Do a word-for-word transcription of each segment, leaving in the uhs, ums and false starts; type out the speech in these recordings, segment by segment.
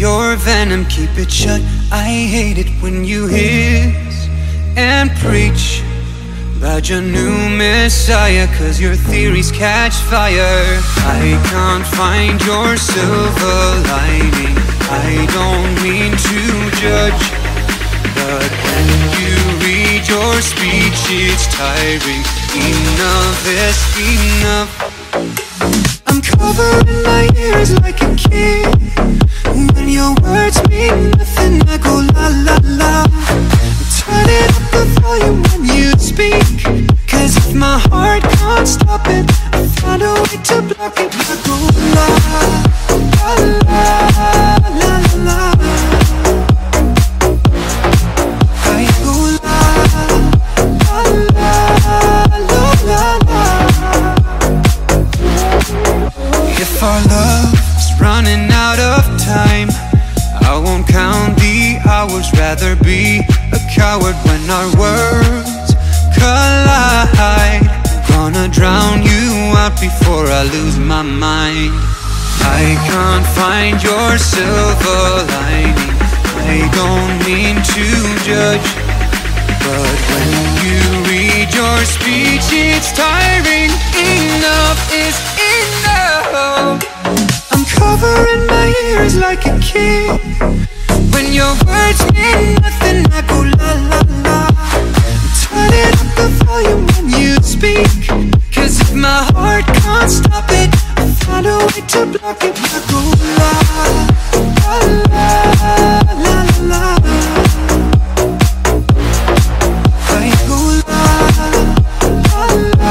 your venom, keep it shut. I hate it when you hiss and preach about your new messiah, cause your theories catch fire. I can't find your silver lining. I don't mean to judge, but when you read your speech it's tiring. Enough is enough. I'm covering my ears like a kid. When your words mean nothing, I go la la la. Turn it up the volume when you speak, cause if my heart can't stop it, I find a way to block it. I go la la la la la. I go la la la la la. If our love's running out of time, I won't count the hours, rather be a coward. When our words collide, I'm gonna drown you out before I lose my mind. I can't find your silver lining. I don't mean to judge, but when you read your speech it's tiring. Enough is enough. Covering my ears like a kid. When your words mean nothing, I go la la la. Turn it up the volume when you speak, cause if my heart can't stop it, I find a way to block it. I go la la la la la. I go la la la la.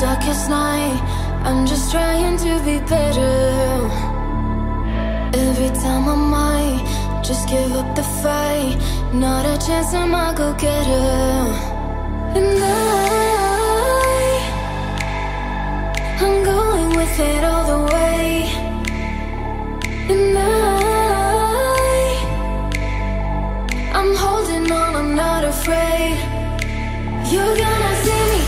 darkest night, I'm just trying to be better. Every time I might just give up the fight, not a chance, I'm a go-getter. And I, I'm going with it all the way. And I, I'm holding on, I'm not afraid. You're gonna see me.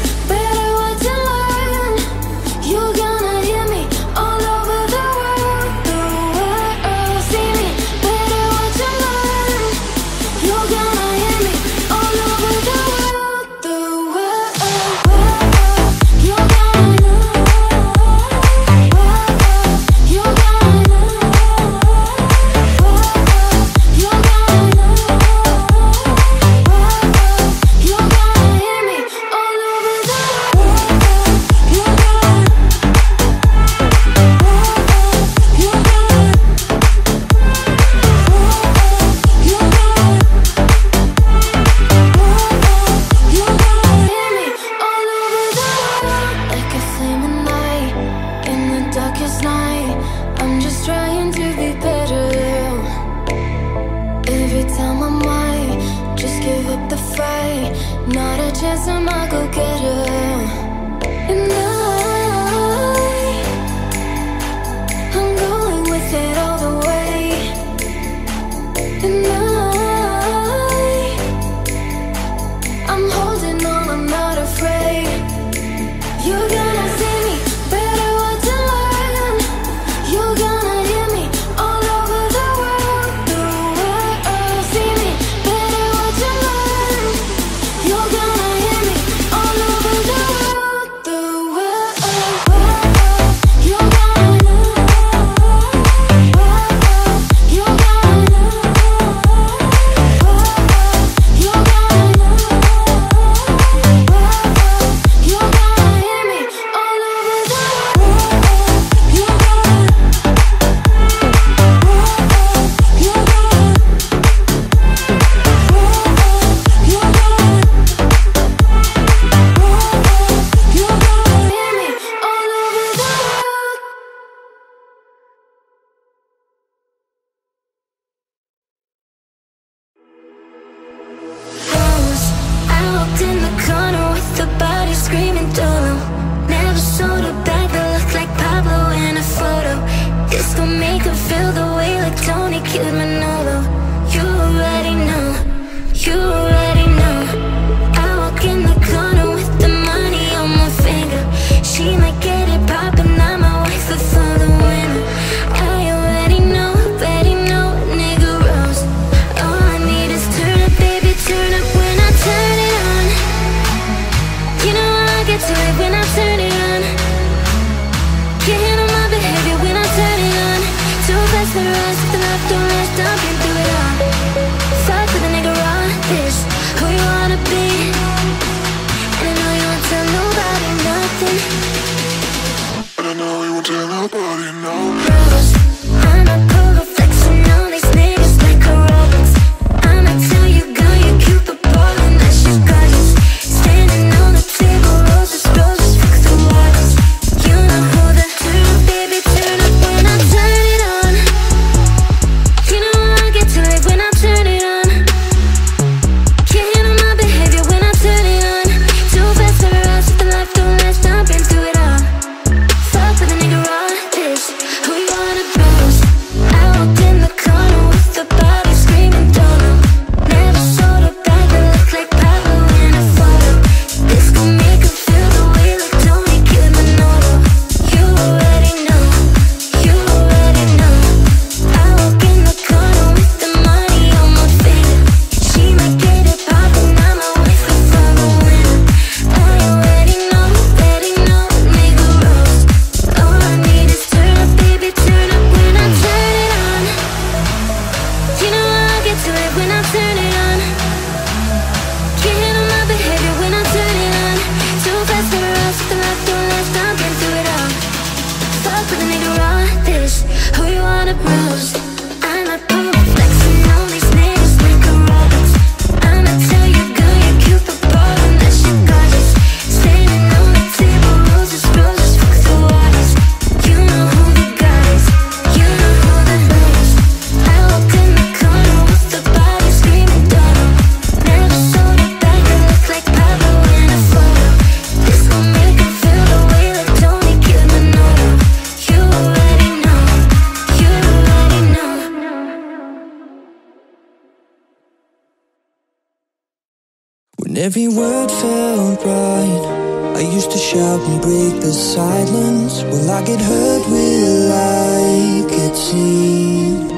and every word felt right. I used to shout and break the silence. Will I get hurt? Will I get seen?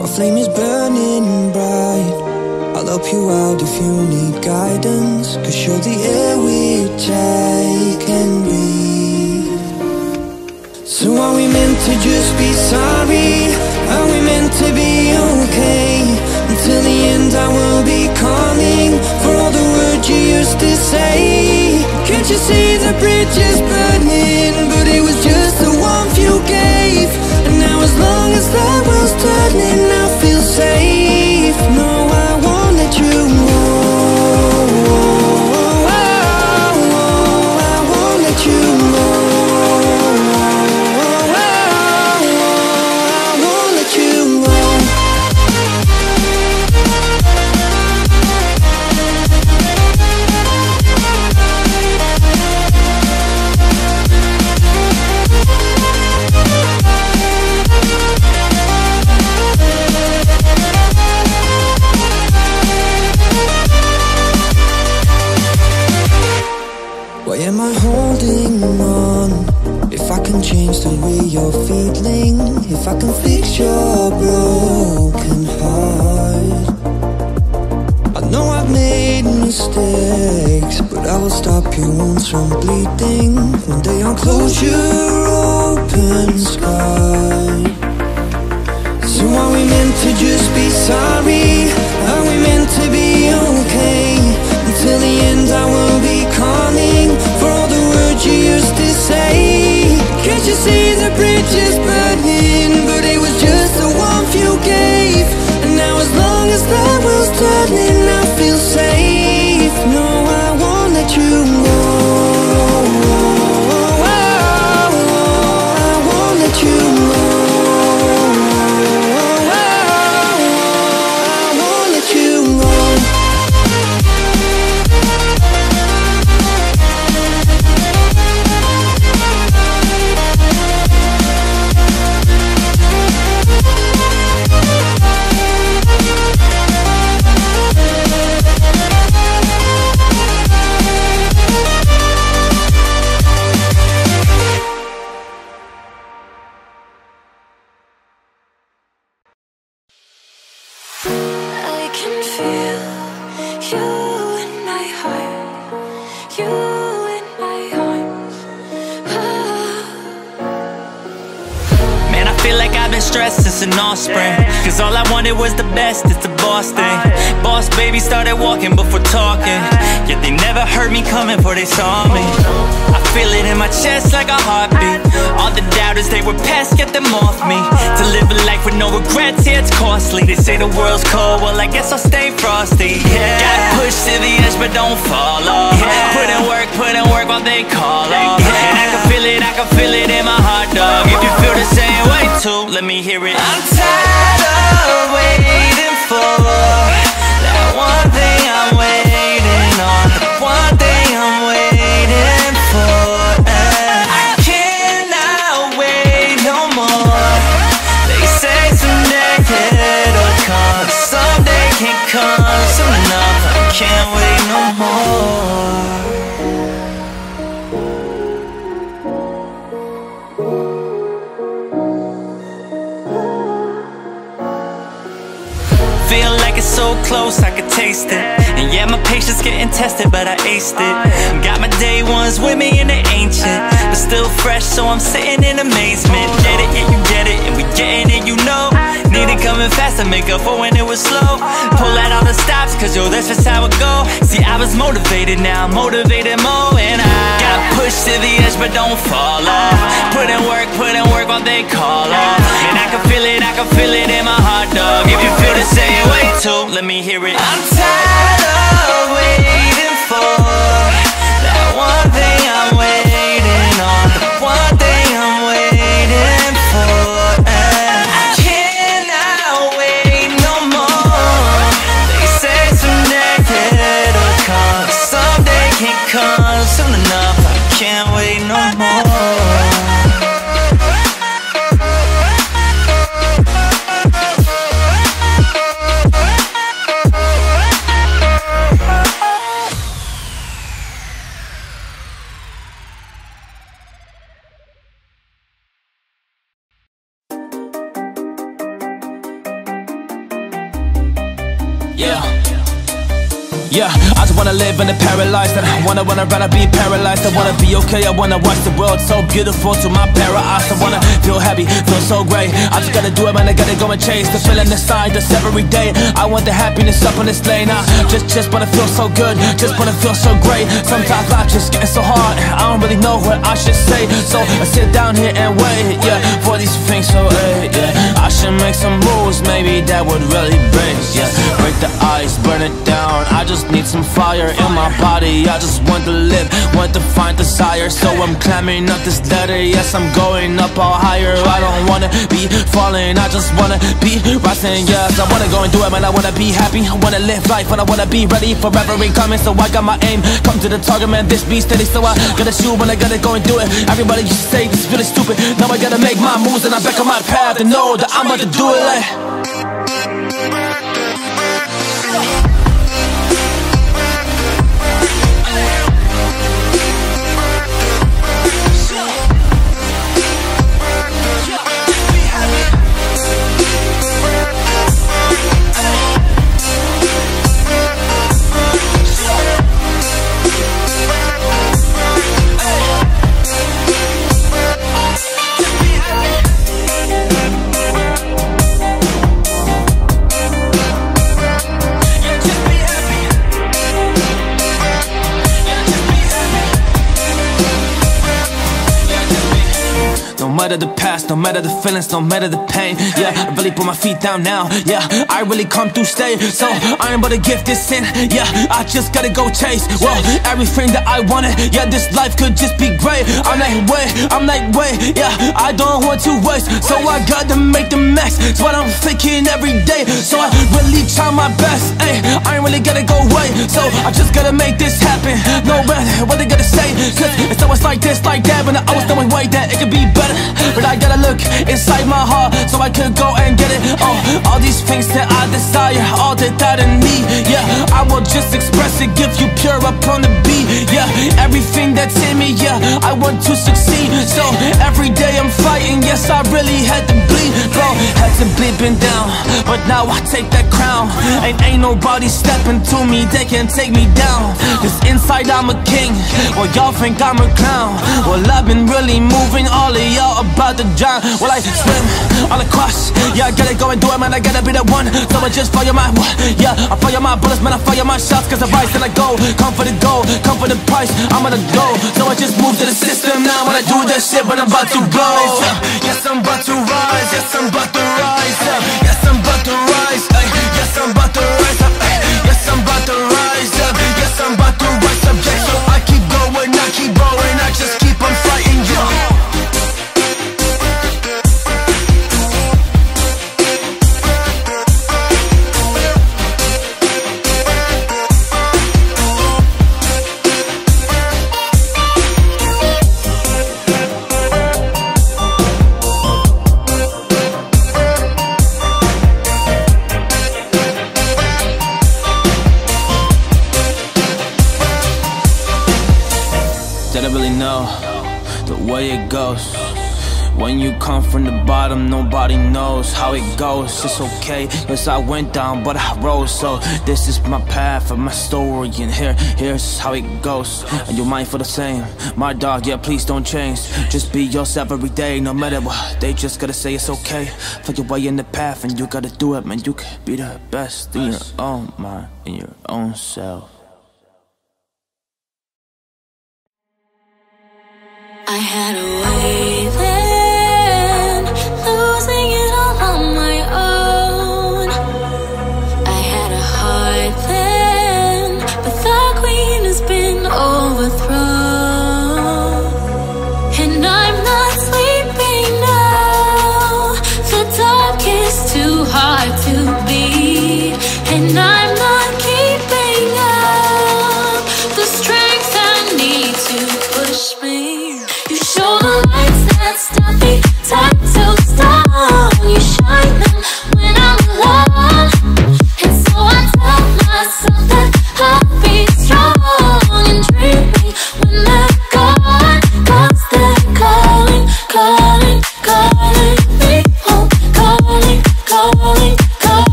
My flame is burning bright. I'll help you out if you need guidance, 'cause you're the air which I can breathe. So are we meant to just be sorry? Are we meant to be okay? Until the end I will be calling for all the words you used to say. Can't you see the bridge is burning? But it was just the warmth you gave. And now as long as the world's turning, I feel safe. No, I won't let you know. I won't let you know. If I can fix your broken heart, I know I've made mistakes, but I will stop you once from bleeding. One day I'll close your open sky. So are we meant to just be sorry? Are we meant to be okay? Until the end I will be calling for all the words you used to say. Can't you see the bridge is burning? But it was just the warmth you gave. And now as long as the world's turning, I feel safe. No, I won't let you go. I won't let you go. I won't let you go. An offspring, 'cause all I wanted was the best, it's the boss thing. Boss baby started walking before talking, yet they never heard me coming before they saw me. I feel it in my chest like a heartbeat. All the doubters, they were pests, get them off me. To live a life with no regrets, yeah, it's costly. They say the world's cold, well I guess I'll stay frosty. Yeah. Gotta push to the edge but don't fall off. Yeah. Put in work, put in work while they call off. Yeah. And I can feel it, I can feel it in my heart, dog. If you feel the same way too, let me hear it. I'm tired of waiting for that one thing I'm waiting on, the one thing I'm waiting for. And I cannot wait no more. They say someday it'll come, someday can come soon enough. I can't wait no more. Feel like it's so close, I could taste it. And yeah, my patience getting tested, but I aced it. Got my day ones with me and they're ancient, but still fresh, so I'm sitting in amazement. Get it, yeah, you get it, and we getting it, you know. Need it coming fast to make up for when it was slow. Pull out all the stops, 'cause yo, that's just how it go. See, I was motivated, now I'm motivated more. And I gotta push to the edge, but don't fall off. Put in work, put in work while they call off. And I can feel it, I can feel it in my heart, dog. If you feel the same, wait till, let me hear it. I'm tired of waiting for that one thing I'm waiting on, the one thing I'm waiting for. And I cannot wait no more. They say someday it'll come, someday can come soon enough. I can't wait no more. Yeah. Yeah, I just wanna live in a paradise, and I wanna wanna rather be paralyzed. I wanna be okay, I wanna watch the world so beautiful to my para eyes. I wanna feel happy, feel so great. I just gotta do it, man, I gotta go and chase the feeling inside us every day. I want the happiness up on this lane. I just, just wanna feel so good, just wanna feel so great. Sometimes life just getting so hard, I don't really know what I should say. So I sit down here and wait, yeah, for these things so late, yeah. I should make some moves, maybe that would really break, yeah. Break the ice, burn it down, I just need some fire in my body. I just want to live, want to find desire. So I'm climbing up this ladder, yes, I'm going up all higher. I don't wanna be falling, I just wanna be rising, yes. I wanna go and do it, man, I wanna be happy. I wanna live life, but I wanna be ready for every coming. So I got my aim, come to the target, man, this be steady. So I gotta shoot when I gotta go and do it. Everybody used to say this really stupid, now I gotta make my moves and I'm back on my path and know that I'm about to do it like. No matter the past, no matter the feelings, no matter the pain, yeah, I really put my feet down now, yeah, I really come to stay. So I ain't about to give this in, yeah, I just gotta go chase, well, everything that I wanted, yeah, this life could just be great. I'm like, wait, I'm like, wait, yeah, I don't want to waste, so I gotta make the max. It's what I'm thinking every day, so I really try my best, ayy, I ain't really gotta go away, so I just gotta make this happen, no matter what they gotta say, cause it's always like this, like that, but I always know way that it could be better. But I gotta look inside my heart, so I could go and get it. Oh, all these things that I desire, all that I need, yeah, I will just express it, give you pure upon the beat, yeah, everything that's in me, yeah, I want to succeed. So every day I'm fighting, yes, I really had to bleed, bro. Had to bleeping down, but now I take that crown, and ain't nobody stepping to me, they can't take me down. Cause inside I'm a king, well y'all think I'm a clown. Well I've been really moving, all of y'all about to drown. Well I swim all across, yeah, I gotta go and do it, man, I gotta be the one. So I just follow my, yeah, I follow my bullets, man, I follow my shots. Cause I rise till I go, come for the goal, come for the price, I'm gonna go. So I just move to the system now, when I do that shit, but I'm about to blow. Yes, I'm about to rise, yes, I'm about to rise, yes, I'm about to rise, yes, I'm about to rise, yes, I'm about to rise, yes, I'm about to rise up, yes. So I keep going, I keep going, I just keep on fighting, yeah. When you come from the bottom, nobody knows how it goes. It's okay, yes, I went down, but I rose. So this is my path and my story, and here, here's how it goes. And your mind for the same, my dog, yeah, please don't change. Just be yourself every day, no matter what. They just gotta say it's okay, find your way in the path, and you gotta do it, man. You can be the best in your own mind, in your own self. I had a way then, losing it all on my own. I had a heart then, but the queen has been overthrown. And I'm not sleeping now, the dark is too hard to beat. And I'm not keeping up the strength I need to push me. Show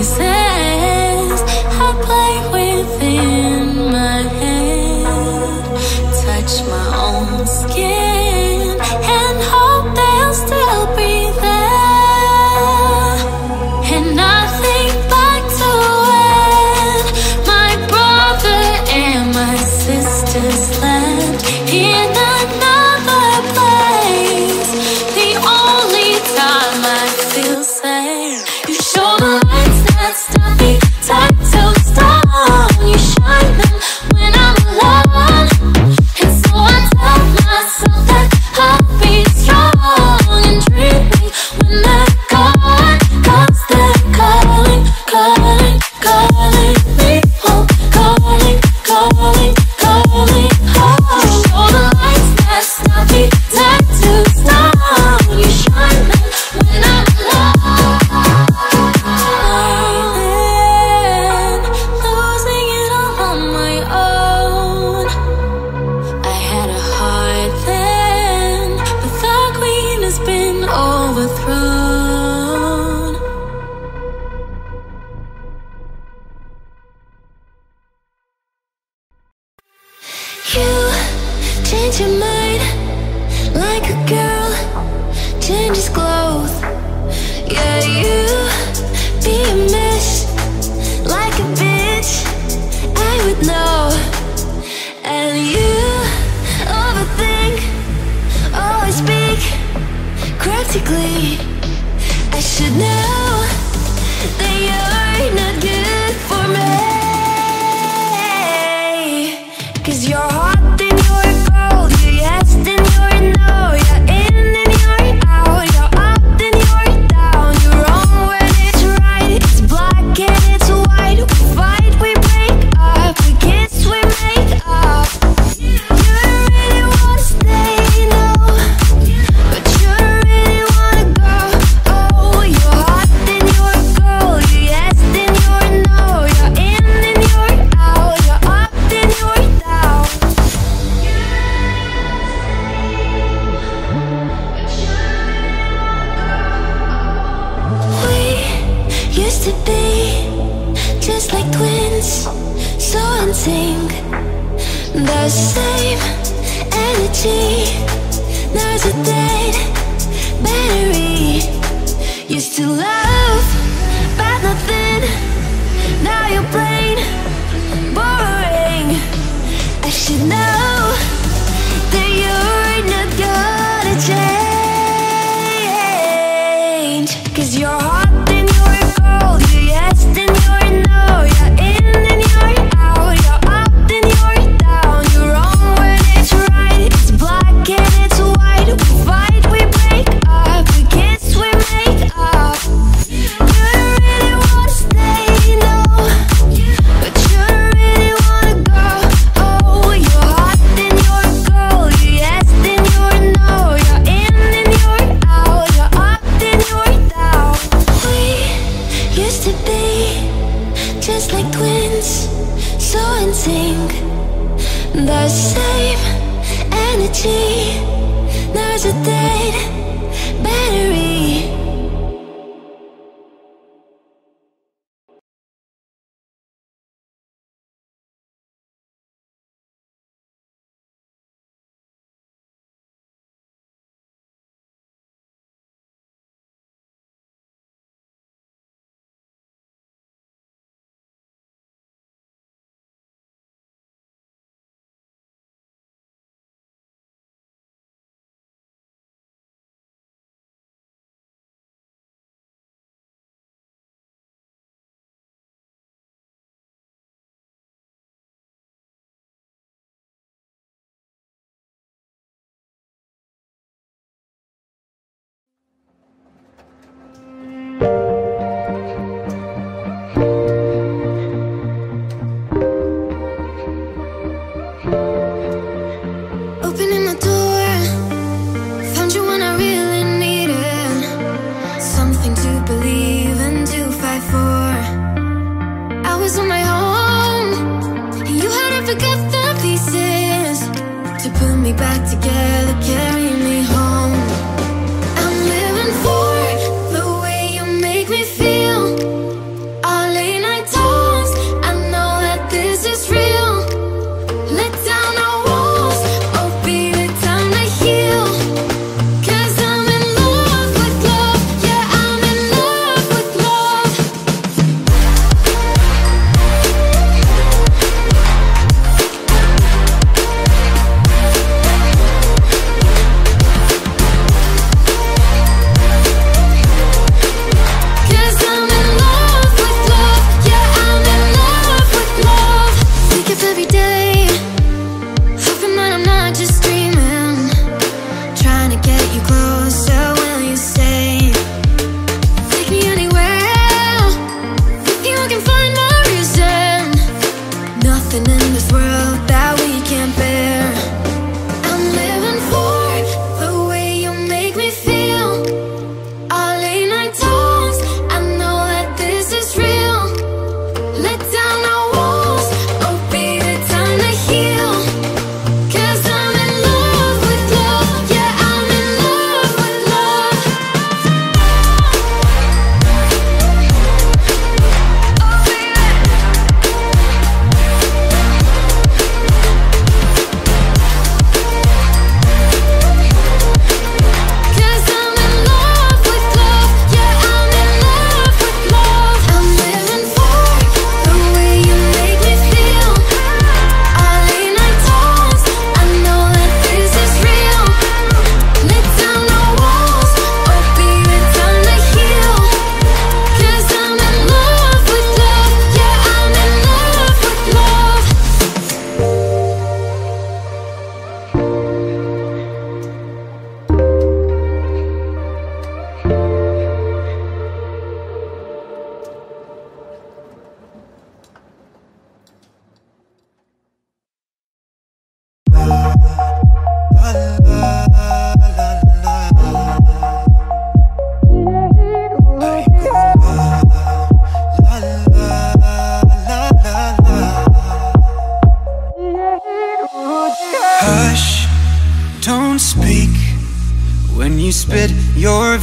places I play within my head, touch my own skin and hope they'll still be there. And I think back to when my brother and my sister slept in another place, the only time I feel safe. You show the lights that stop me, tied to stone. You shine them when I'm alone, and so I tell myself that I'll be strong and dream me when they're gone, 'cause they're calling, calling, calling me home, calling, calling, calling home. You show the lights that stop me, tied to stone. You shine them when I'm your mind, like a girl changes clothes. Yeah, you be a mess, like a bitch, I would know. And you overthink, always speak cryptically. I should know that you're not good for me, 'cause you're hot, then you're gold. You're yes, then you're no. You're in, then you're out. You're up, then you're down. You're wrong when it's right. It's black and it's white. We fight, we break up. We kiss, we make up. You really wanna stay, no, but you really wanna go. Oh, you're hot, then you're gold. You're yes, then you're no. You're in, then you're out. You're up, then you're down. Used to be just like twins, so in sync. The same energy, there's a dead battery. Used to love, but nothing. Now you're plain boring. I should know that you're not gonna change, 'cause you're hot, then you're gold. You're yes, then you're no. You're in, then you're out. You're up, then you're down. You're wrong when it's right. It's black and it's white. We fight, we break up. We kiss, we make up. You really wanna stay, no, but you really wanna go. Oh, you're hot, then you're gold. You're yes,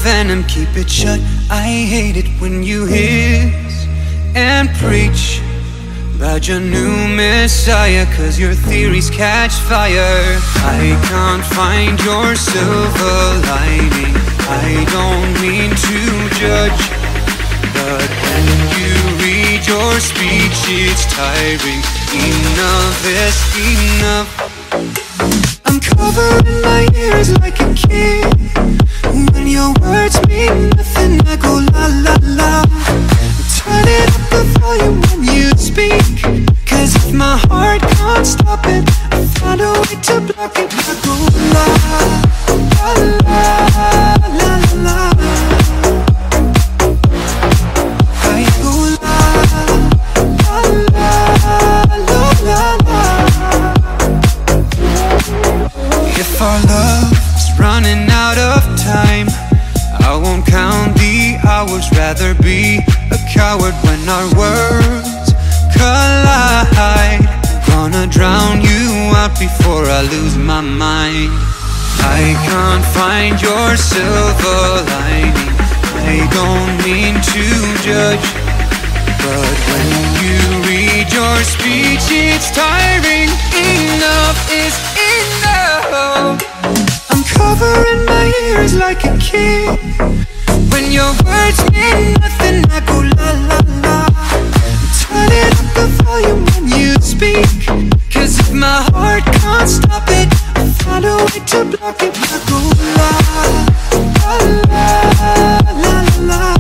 venom, keep it shut. I hate it when you hiss and preach about your new messiah, cause your theories catch fire. I can't find your silver lining. I don't mean to judge, but when you read your speech it's tiring. Enough is enough. I'm covering my ears like a kid. When your words mean nothing I go la la la. Turn it up the volume when you speak, cause if my heart can't stop it I find a way to block it. I go la la la la la, la. If our love's running out of time, I won't count the hours. Rather be a coward when our words collide. Gonna drown you out before I lose my mind. I can't find your silver lining. I don't mean to judge, but when you read your speech it's tiring. Enough is enough. I'm covering my ears like a kid. When your words mean nothing I go la la la. Turn it up the volume when you speak, cause if my heart can't stop it I find a way to block it. I go la la la la la, la.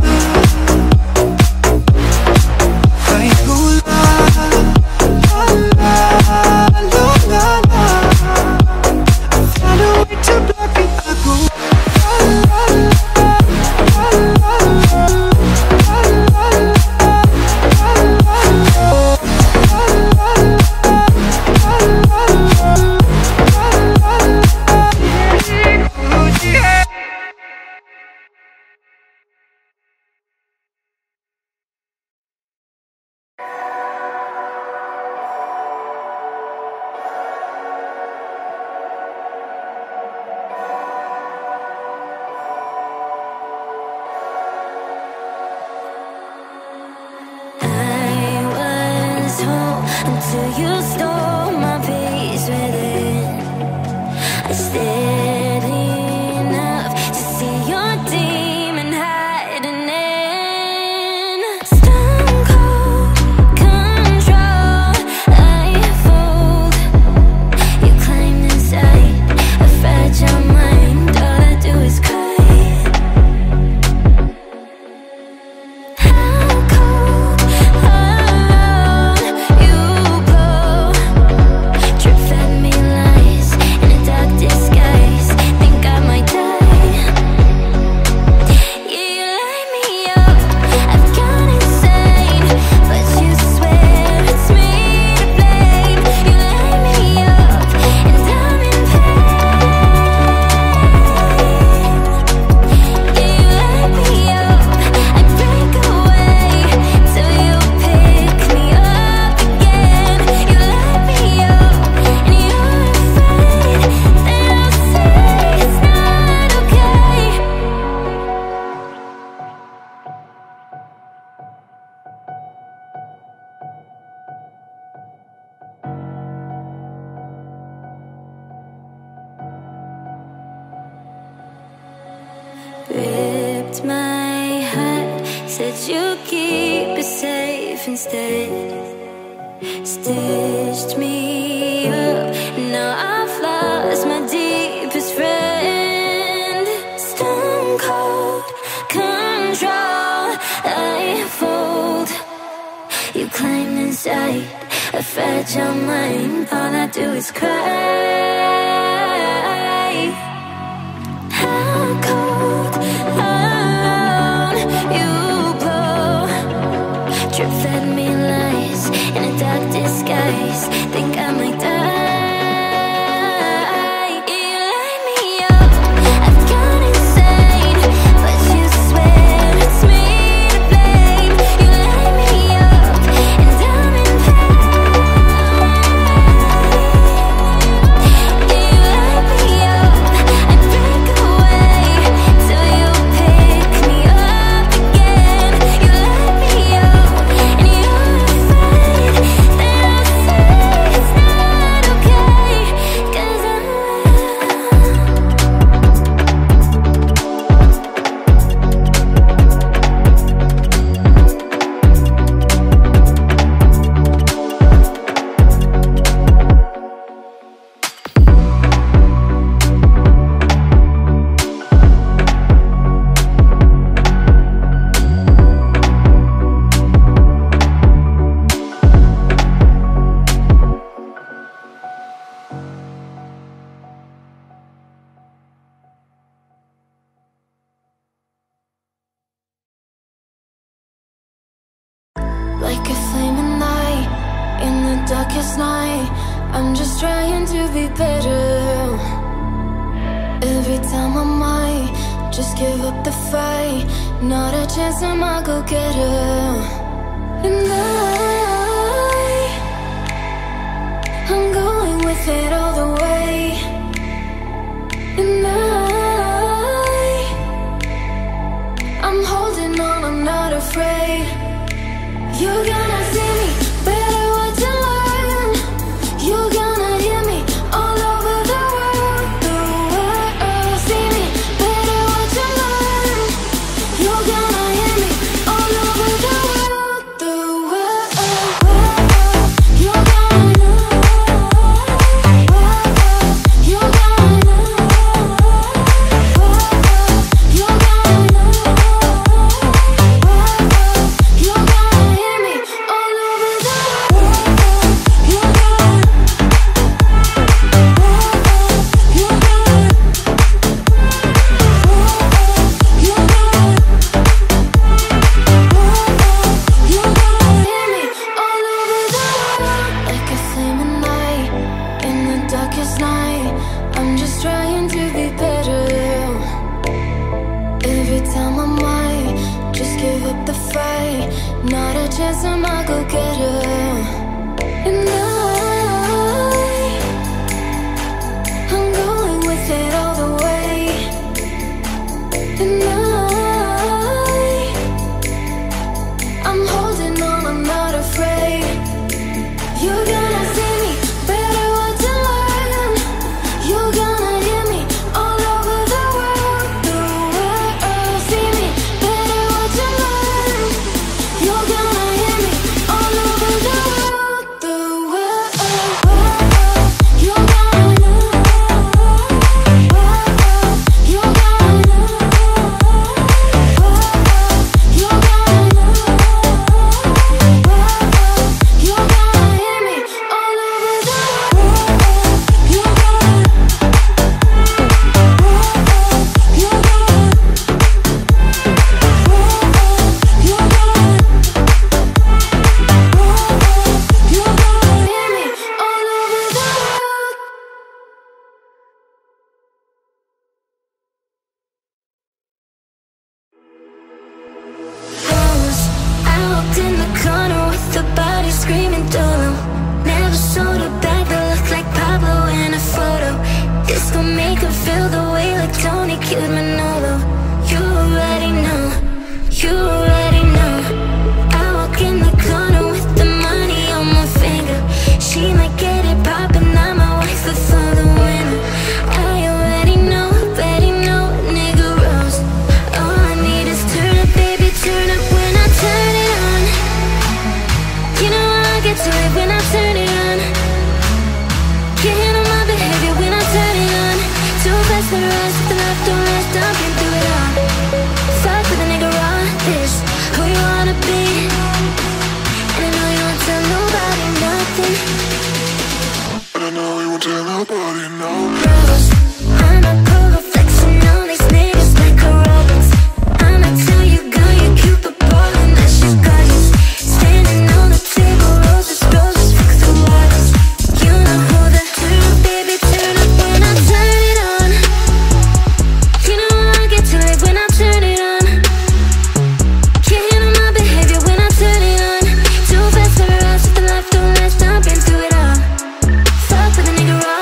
like a flaming light in the darkest night. I'm just trying to be better. Every time I might just give up the fight. Not a chance, I'm a go-getter. And I, I'm going with it all the way. And I, I'm holding on, I'm not afraid. You're gonna see me, better watch and learn. You're gonna hear me all over the world. The world, see me, better watch and learn. You're gonna hear me all over the world. The world, you're gonna know. You're gonna know. You're gonna know. Hear me all over the world. You're gonna, you're gonna, you're gonna, you're gonna hear me all over the world. Like a flaming light in the darkest night. I'm just trying to be better. Every time I might just give up the fight. Not a chance, I'm a go-getter. And I, I'm going with it all the way. And I, I'm holding on, I'm not afraid. You're gonna see me, better watch and learn. You're gonna hear me all over the world. The world, see me, better watch and learn. You're gonna hear me all over the world. The world, you're gonna know. You're gonna know. You're gonna know. You're gonna hear me all over the world. You're gonna, you're gonna, you're gonna, you're gonna hear me all over the world. Rose, out in the corner with the body screaming Dolo. Never sold a bag that looked like Pablo in a photo. This gon' make her feel the way like Tony killed Manolo. You already know, you already know. I walk in the corner with the money on my finger. She might get it poppin', I'm my wife before the winter. I already know, already know, nigga Rose. All I need is turn up, baby, turn up when I turn it on. You know I get to it when I turn it on. Can't handle my behavior when I turn it on. Too fast for the rush, the left don't rush, dumping through it all. Fuck with a nigga raw, this who you wanna be. And I know you won't tell nobody nothing. And I know you won't tell nobody now. Rose, I'm a cool reflection on these niggas like a robots. I'ma tell you, girl, you cute but ballin', that shit's gorgeous. Standing on the table, roses, roses, fuck the waters. You know who the turn up, baby, turn up when I turn it on. You know I get to it when I turn it on. Can't handle my behavior when I turn it on. Too fast for the rush, the left don't last, dumping through it all. Fuck with a nigga raw, bitch, who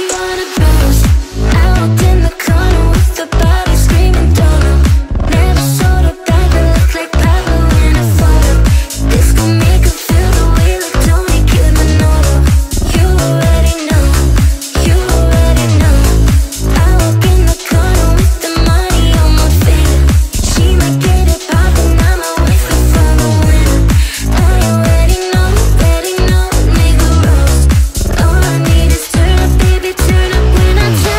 you wanna bruise? I walked in the corner with the body screaming Dolo. Never sold a bag that looked like Pablo in a photo. This gon' make her feel the way like Tony killed Manolo. You already know, you already know. I walk in the corner with the money on my finger. She might get it poppin', I'm a wife before the winter. I already know, already know, nigga Rose. All I need is turn up, baby, turn up when I turn it on.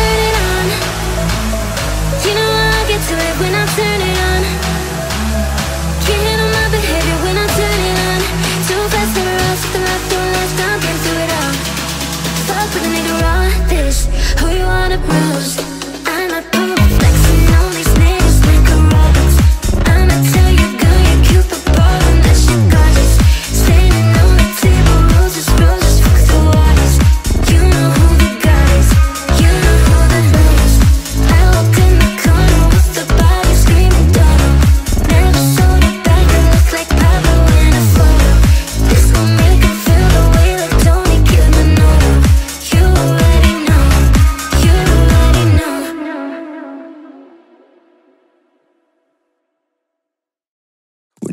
You know I get to it when I turn it on. Can't handle my behavior when I turn it on. Too fast for the rush, the left don't last, dumping through it all. Fuck with a nigga raw, bitch, who you wanna bruise? I'm a pro, flexing on these niggas like a robots. I'ma tell you, girl, you're cute but ballin', that shit gorgeous.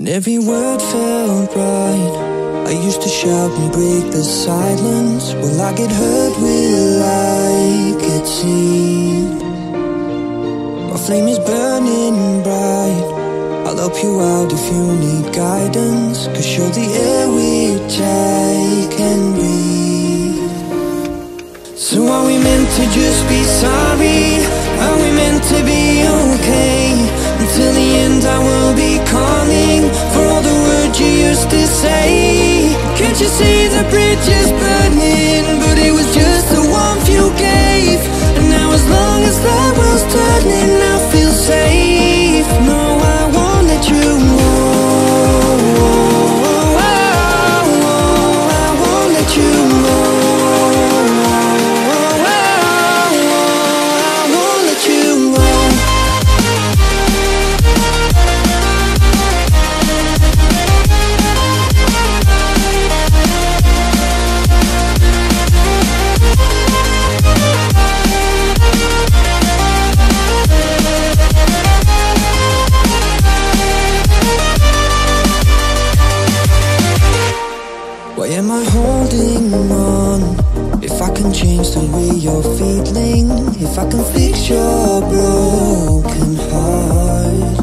When every word felt right, I used to shout and break the silence. Will I get hurt? Will I get seen? My flame is burning bright. I'll help you out if you need guidance, 'cause you're the air which I can breathe. So are we meant to just be sorry? Are we meant to be okay? Until the end I will be calling for all the words you used to say. Can't you see the bridge is burning? But it was just the warmth you gave. And now as long as the world's turning, I feel safe. No, I won't let you know. I won't let you know. If I can fix your broken heart,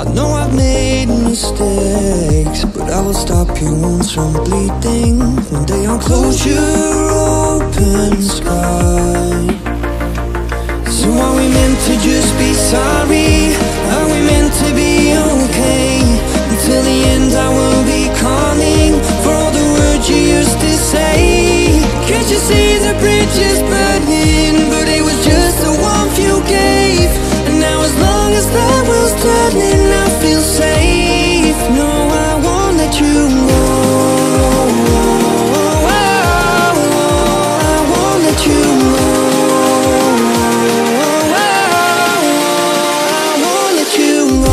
I know I've made mistakes, but I will stop your wounds from bleeding. One day I'll close your open sky. So are we meant to just be sorry? Are we meant to be okay? Until the end I will be calling for all the words you used to say. Can't you see the bridge is burning? But it was just the warmth you gave. And now as long as the world's turning, I feel safe. No, I won't let you go. I won't let you go. I won't let you go.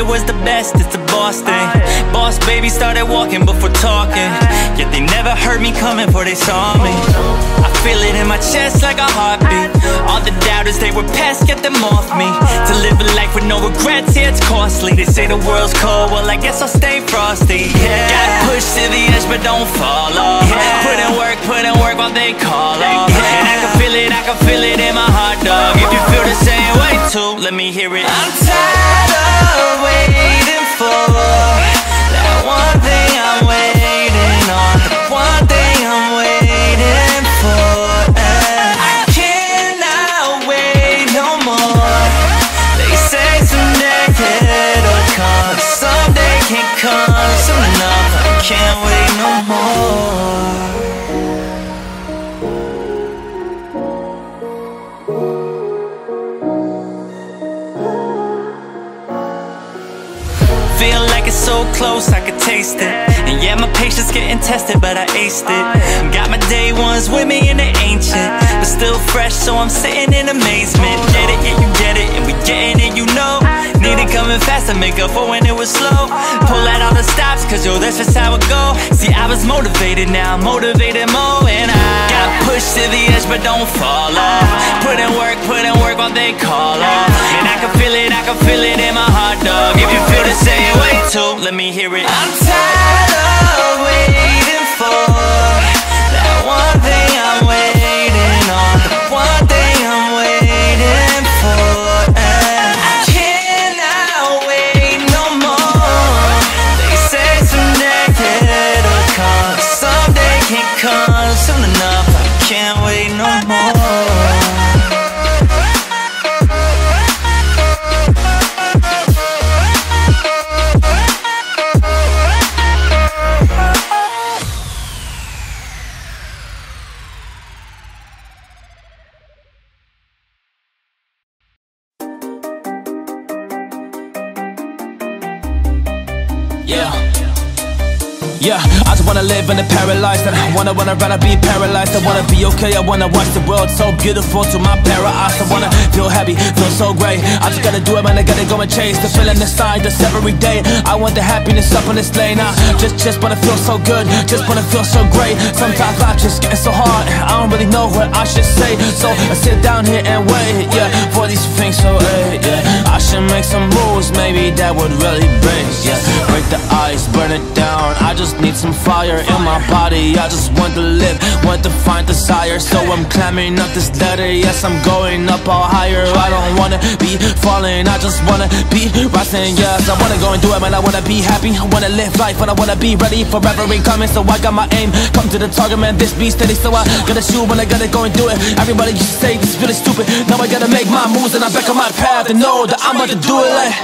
It was the best, it's the boss thing. Boss baby started walking before talking. Yet they never heard me coming for they saw me. I feel it in my chest like a heartbeat. All the doubters, they were past, get them off me. To live a life with no regrets, yeah, it's costly. They say the world's cold, well I guess I'll stay frosty. Yeah. Gotta push to the edge but don't fall off. Yeah. Put in work, put in work while they call off. Yeah. And I can feel it, I can feel it in my heart, dog. If you feel the same way too, let me hear it. I'm tired of waiting for that one thing I'm waiting on, the one thing I'm waiting for. I cannot wait no more. They say someday it'll come, someday can come soon enough. I can't wait no more. So close, I could taste it. And yeah, my patience getting tested, but I aced it. Got my day ones with me and they ancient, but still fresh, so I'm sitting in amazement. Get it, yeah, you get it, and we getting it, you know. Need it coming fast to make up for when it was slow. Pull out all the stops, 'cause yo, that's just how it go. See, I was motivated, now I'm motivated more. And I gotta push to the edge, but don't fall off. Put in work, put in work while they call off. And I can feel it, I can feel it in my heart, dog. If you feel the same way too, let me hear it. I'm tired of waiting for that one thing I'm waiting on, the one thing I'm waiting for. And I cannot wait no more. They say someday it'll come, someday can come soon enough. I can't wait no more. Oh, Yeah, I just wanna live in a paradise, and I wanna, wanna rather be paralyzed. I wanna be okay, I wanna watch the world so beautiful to my para eyes. I wanna feel happy, feel so great. I just gotta do it, man, I gotta go and chase the feeling inside us every day. I want the happiness up on this lane. I just, just wanna feel so good, just wanna feel so great. Sometimes life just getting so hard, I don't really know what I should say. So I sit down here and wait, yeah, for these things so late, yeah. I should make some moves, maybe that would really break, yeah. Break the ice, burn it down, I just need some fire in my body. I just want to live, want to find desire. So I'm climbing up this ladder, yes, I'm going up all higher. I don't wanna be falling, I just wanna be rising, yes. I wanna go and do it, man, I wanna be happy, I wanna live life, and I wanna be ready for every comment. So I got my aim, come to the target, man, this be steady. So I gotta shoot when I gotta go and do it. Everybody used to say this is really stupid, now I gotta make my moves and I'm back on my path and know that I'm about to do it like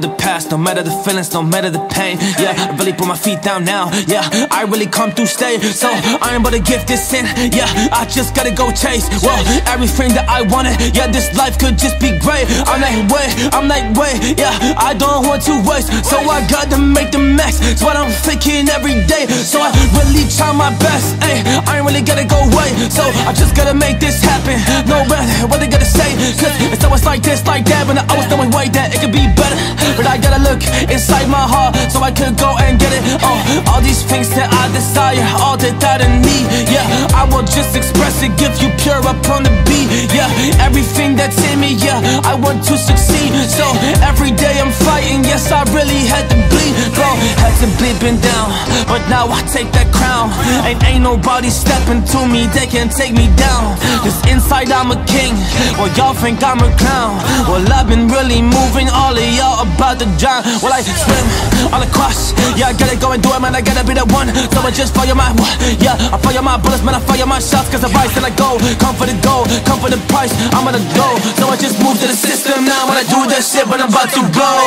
the past, no matter the feelings, no matter the pain. Yeah, I really put my feet down now. Yeah, I really come to stay. So I ain't about to give this in. Yeah, I just gotta go chase. Well, everything that I wanted. Yeah, this life could just be great. I'm like wait, I'm like wait. Yeah, I don't want to waste. So I gotta make the max. It's what I'm thinking every day. So I really try my best. Ay, I ain't really gotta go away. So I just gotta make this happen. No matter what they gotta say, 'cause it's always like this, like that, but I always know way that it could be better. But I gotta look inside my heart so I could go and get it. Oh, all these things that I desire, all that that I need. Yeah, I will just express it, give you pure upon the beat. Yeah, everything that's in me, yeah, I want to succeed. So every day I'm fighting, yes, I really had to bleed. Bro, had to bleed been down, but now I take that crown. And ain't nobody stepping to me, they can't take me down. 'Cause inside I'm a king, well y'all think I'm a clown. Well I've been really moving, all of y'all about to drown. Well I swim all across, yeah, I gotta go and do it, man, I gotta be the one. So I just fire my, yeah, I fire my bullets, man, I fire my shots. 'Cause I rise and I go, come for the goal, come for the price, I'm gonna go. So I just move to the system now when I do that shit, but I'm about to blow.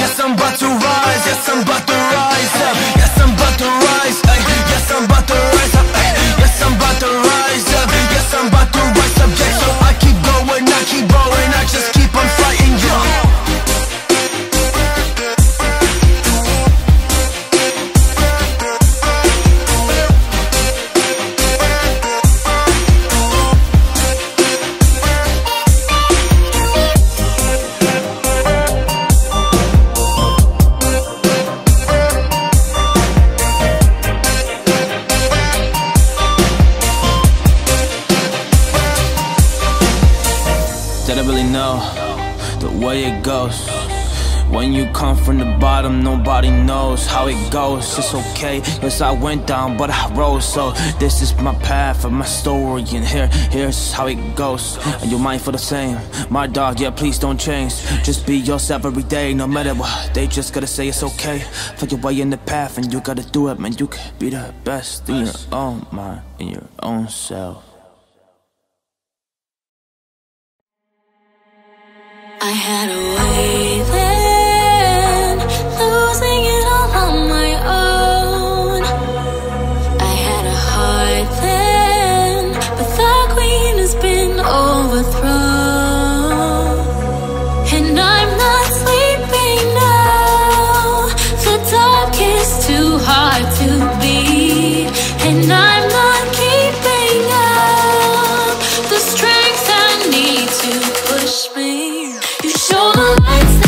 Yes, I'm about to rise, yes, I'm about to rise, yes, I'm about to rise, yes, I'm about to rise up, yes, I'm about to rise up, yes, I'm about to rise up. So I keep going, I keep going, I just keep on fighting, yo. It goes when you come from the bottom, nobody knows how it goes. It's okay, yes, I went down but I rose. So this is my path and my story, and here, here's how it goes. And you mind for the same, my dog, yeah, please don't change. Just be yourself every day, no matter what. They just gotta say it's okay, find your way in the path and you gotta do it, man. You can be the best in your own mind, in your own self. I had a way then, losing it all on my own. I had a heart then, but the queen has been overthrown. And I'm not sleeping now, the dark is too hard to beat. And I'm not keeping up the strength I need to push me. Show the lights.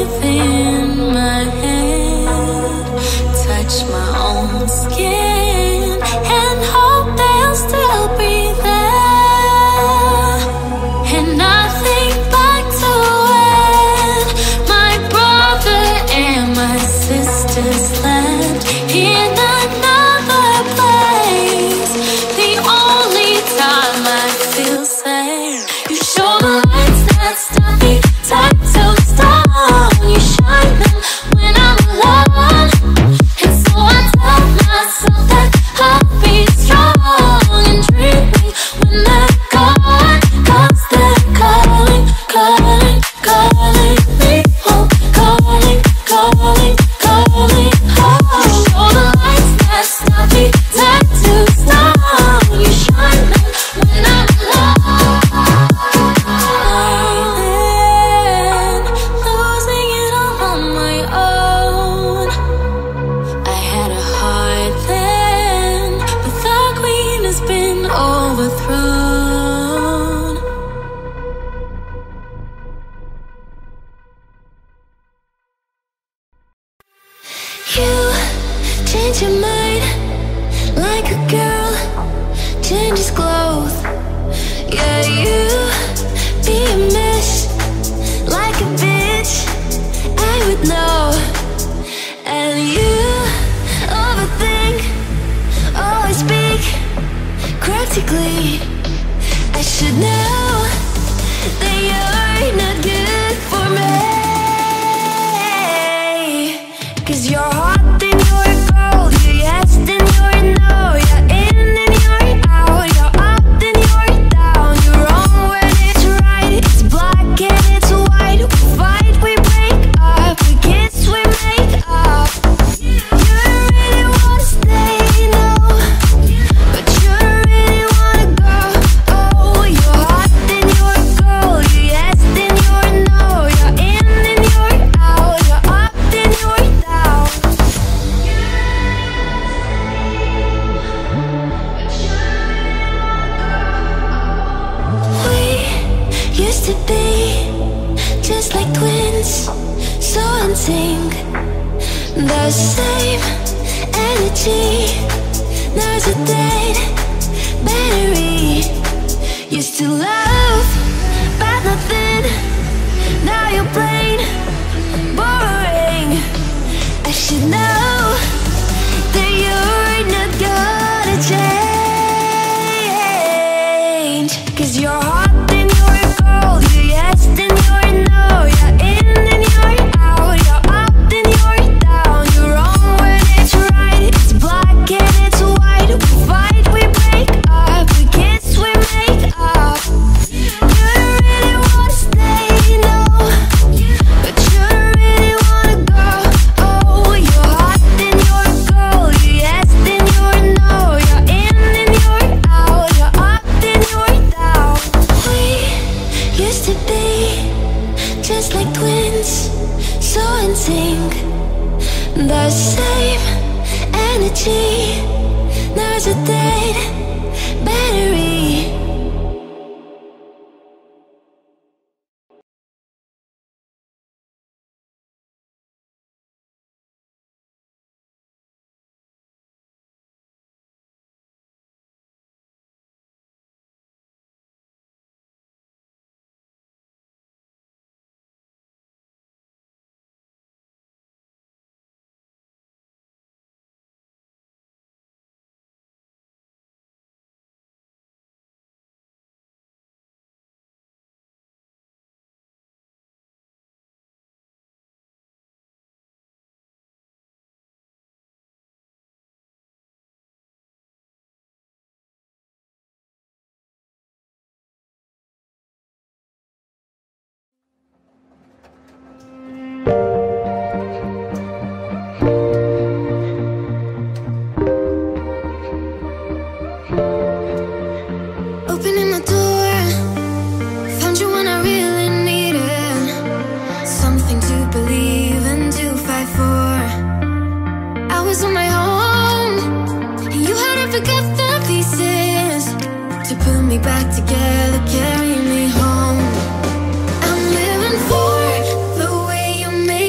within my head, touch my own skin and hope they'll still be there. And I think back to when my brother and my sisters slept in another place. The only time I feel safe, you show the lights that stop me tight to overthrown. You change your mind like a girl changes clothes. Yeah, you be a mess like a bitch, I would know. And you overthink, always speak practically. I should know that you're not good for me, 'cause you're hot and you're cold, you're yes and you're no, you're in and you're out, you're up and you're down, you're wrong when it's right, it's black and it's white. We fight, we break up, we kiss, we make up. You really wanna stay, no, but you're the same energy. Now's a dead battery. Used to love, but nothing. Now you're plain boring. I should know that you're not gonna change, 'cause you're hot and you're cold, you're yes and you're no, you're in and you're out, you're up and you're the same energy. Now's a dead battery. Together, carry me home. I'm living for the way you made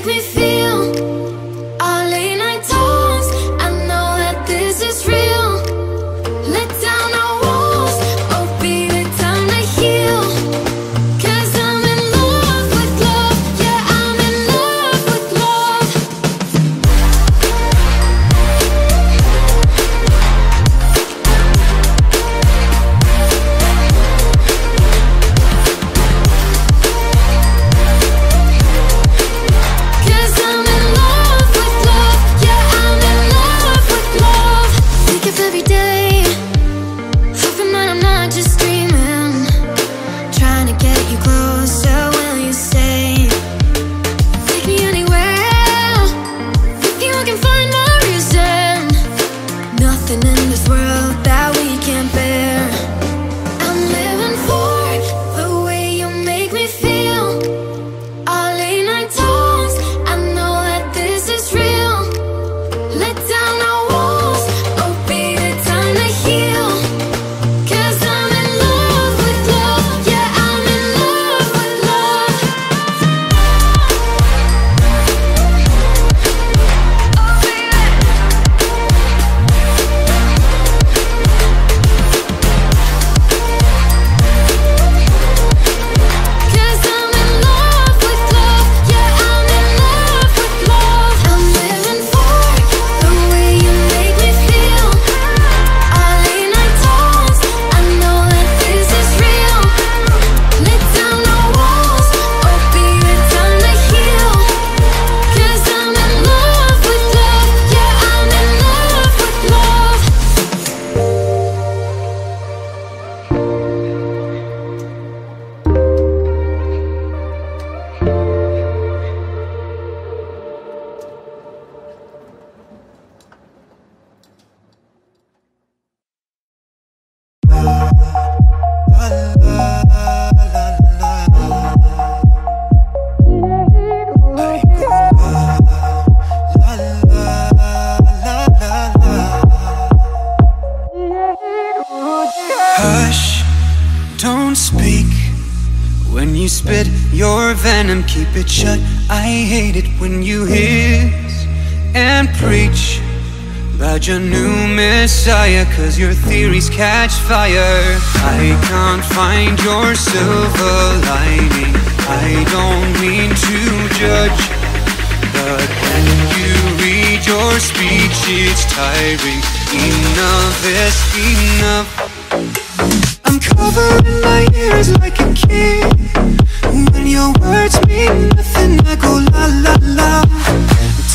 spit your venom, keep it shut. I hate it when you hiss and preach about your new messiah, cause your theories catch fire. I can't find your silver lining. I don't mean to judge, but when you read your speech it's tiring. Enough is enough. I'm covering my ears like a kid. When your words mean nothing, I go la la la.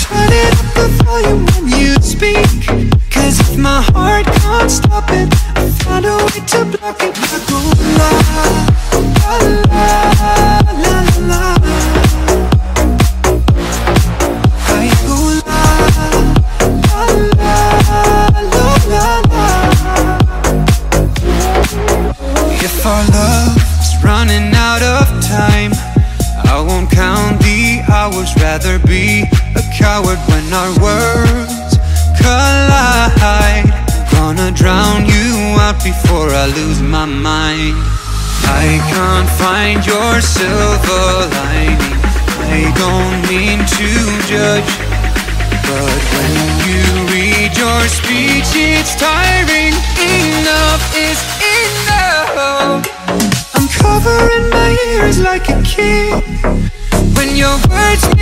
Turn it up the volume when you speak, cause if my heart can't stop it, I found a way to block it. I go la la la la la. I go la la la la la. If our love's running out of time, I won't count the hours, rather be a coward when our worlds collide. I'm gonna drown you out before I lose my mind. I can't find your silver lining. I don't mean to judge, but when you read your speech it's tiring. Enough is enough. I'm covering my ears like a kid. When your words